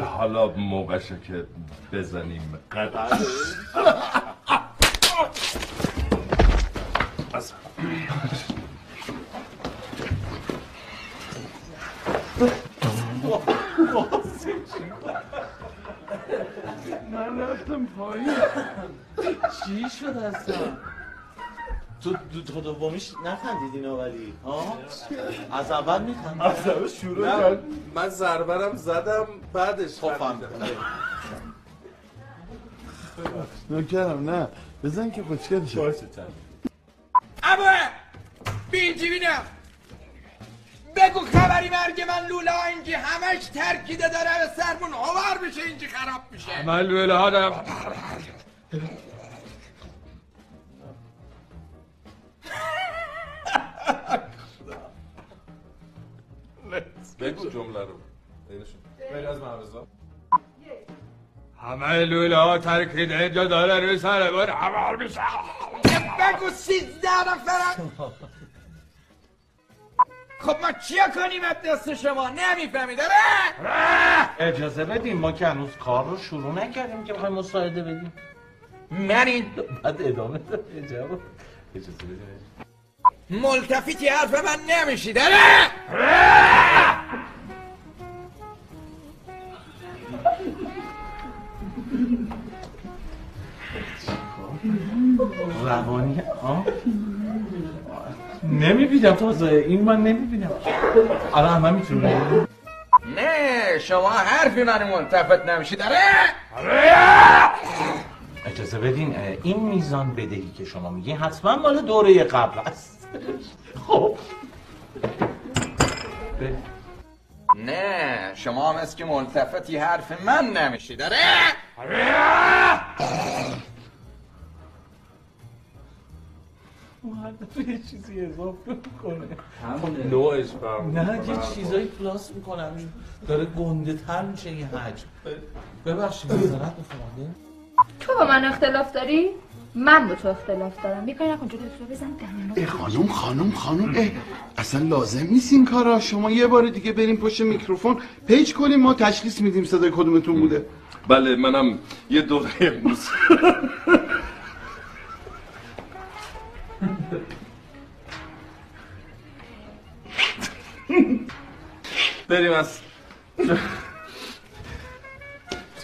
حالا موقعشه که بزنیم قدر من رفتم پایین چی شد اصلا؟ تو دومیش نخندید اینا ولی ها؟ از اول میخندید از اول شروع کرد من ضربرم زدم بعدش خفم نکرم نه بزن که خوشگل شد باشه چند ابا بینجی بینم بگو خبری مرگ من لوله اینجی همش ترکیده داره به سرمون آور میشه اینجی خراب میشه من لوله ها دارم بگو جمله رو بری از معرضا همه لوله ها ترکیده اینجا داره روی سرمون آور میشه بگو 13 نفرم خب ما چیا کنیم از دست شما؟ نمیفهمید اجازه بدیم ما که هنوز کار رو شروع نکردیم که بخوایم مساعده بدیم من این بعد ادامه داره اجازه بدیم ملتفیتی حرف من نمیشید روانی ها؟ نمیبینم تازه این من نمیبینم الان همه میتونه نه شما حرفی من منتفت نمیشید آره اجازه بدین این میزان بدهی که شما میگین حتما مال دوره قبل است خب نه شما هم از که منتفتی حرف من نمیشید آره محدده یه چیزی اضافه میکنه همونه نوعش برمون نه یه چیزایی پلاس میکنم داره گنده تر میشه یه حجم ببخشید نظرت بخونده تو با من اختلاف داری؟ من با تو اختلاف دارم میکنی نکن جلوی تو بزن دمانو خانوم اصلا لازم نیست این کارا شما یه بار دیگه بریم پشت میکروفون پیچ کنیم ما تشخیص میدیم صدای کدومتون بوده بله منم یه دوره بریم از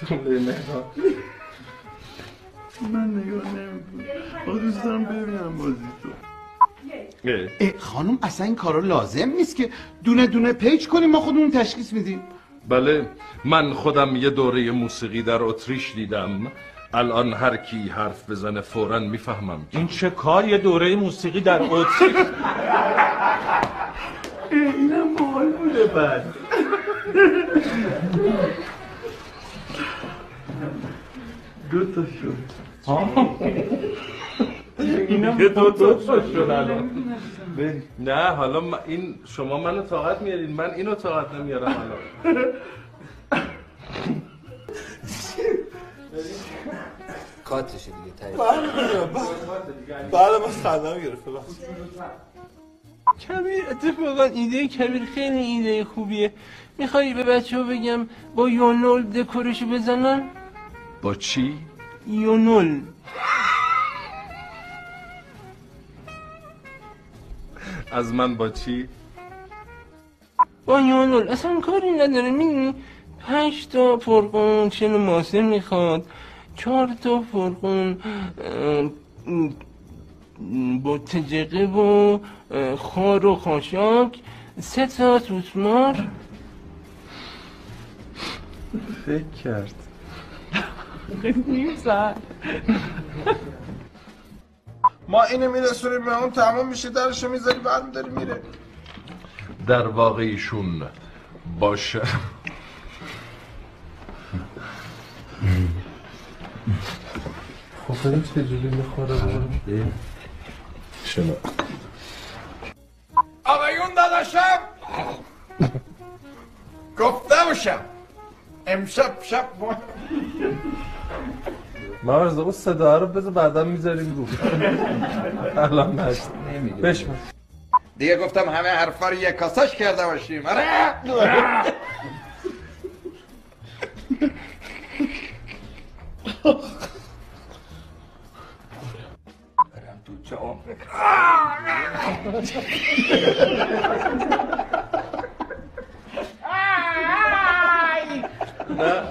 جمله نگاه من نگاه نمی‌کنم با دوست دارم ببینم بازی تو خانم اصلا این کارا لازم نیست که دونه دونه پیچ کنیم ما خودمون تشخیص میدیم بله من خودم یه دوره موسیقی در اتریش دیدم الان هر کی حرف بزنه فوراً میفهمم این چه کار یه دوره موسیقی در اتریش اینم باحال بوده بعد دوتا شد اینم دوتا شد الان نه حالا این شما منو طاقت میارید من اینو طاقت نمیارم الان کاتشه دیگه تایید بله من خندم گرفته کبیر اتفاقا ایده کبیر خیلی ایده خوبیه میخوایی به بچه ها بگم با یونول دکورشو بزنن؟ با چی؟ یونول از من با چی؟ با یونول اصلا کاری نداره میدونی 5 تا پرقون 40 ماسه میخواد 4 تا پرقون با تجقه و خار و خاشاک 3 تا توتمار فکر کرد خیلی نیم ساعت ما اینو میرسونیم به اون تمام میشه درشو میذاری برمیداری میره در واقع ایشون باشه خب این چجوری میخوره بارم شما آقایون داداشم گفته باشم امشب شب باید مرزا اون صدا رو بذار بعدا میذاریم رو الان نشت بشم دیگه گفتم همه حرفا رو یک کاساش کرده باشیم Ciao. نه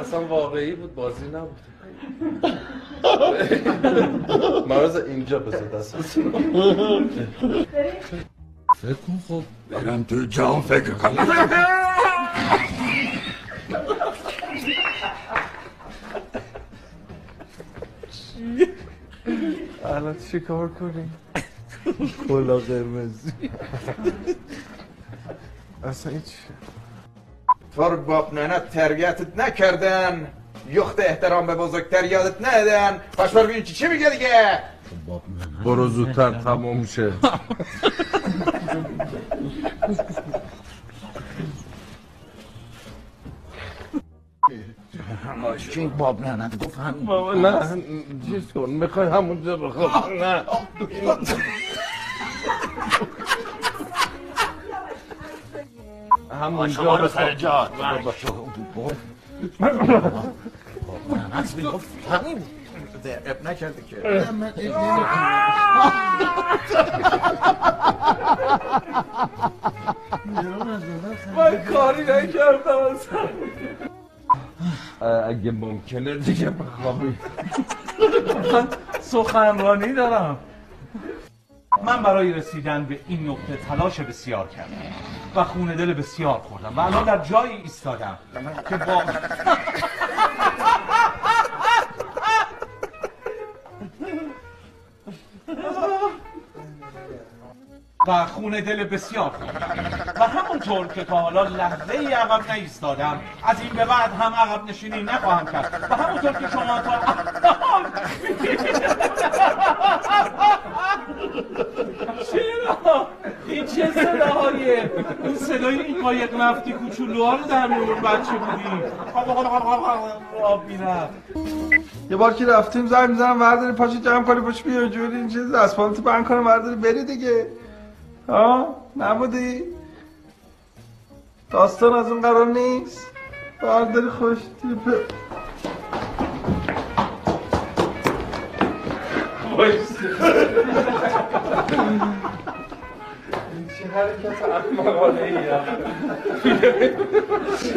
اصلا واقعی بود، بازی نبود. مرز اینجا بذار دست. فکر کن خب برم تو جام فکر کنم. الان چی کار کنیم؟ کلا قرمزی اصلا هیچ تو باب ننت تربیتت نکردن یخت احترام به بزرگتر یادت ندن باش بر ببین چی میگه دیگه برو زودتر تمام شه چی باب ننت گفت همون نه چیز کن میخوای همونجا بخواب نه همونجا بخواب باب ننت میگفت همون اب نکرده که من اب نمیکنم من کاری نکردم اصلا اگه ممکنه دیگه بخوابی من سخنرانی دارم من برای رسیدن به این نقطه تلاش بسیار کردم و خون دل بسیار خوردم و الان در جایی ایستادم که با و خون دل بسیار و همونطور که تا حالا لحظه ای عقب نایستادم از این به بعد هم عقب نشینی نخواهم کرد و همونطور که شما تا چرا؟ این چه صداهایه؟ این صدای این قایق نفتی کوچولوها رو در میون بچه بودیم آب میرم یه بار که رفتیم زنگ میزنم ورداری پاچه جمع کنی پاچه بیار جوری این چیز اسپانتو بند کنم ورداری بری دیگه ها نبودی؟ داستان از اون قرار نیست؟ برداری خوش تیپه بایستی این چه حرکت احمقانه ای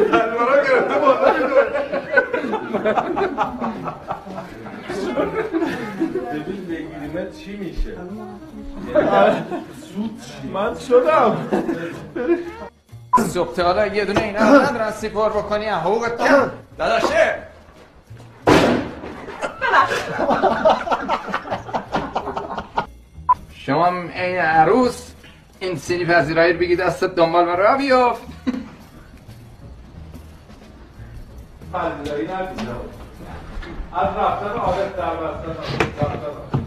هلوارا گرفته بالا ببین بگیری من چی میشه؟ زود چی؟ من شدم زبطه حالا یه دونه این هم ندارن سیپار بکنی حقوقت کم داداشه شما این عروس این سینی پذیرایی رو بگی دستت دنبال من را بیافت پذیرایی نبیدم از رفتن آبت در بستن